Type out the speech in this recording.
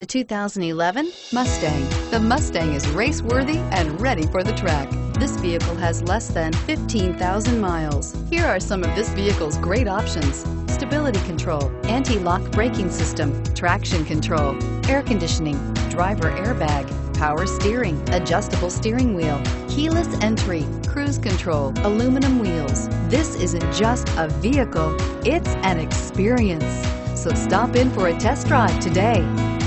The 2011 Mustang. The Mustang is race-worthy and ready for the track. This vehicle has less than 15,000 miles. Here are some of this vehicle's great options: stability control, anti-lock braking system, traction control, air conditioning, driver airbag, power steering, adjustable steering wheel, keyless entry, cruise control, aluminum wheels. This isn't just a vehicle, it's an experience. So stop in for a test drive today.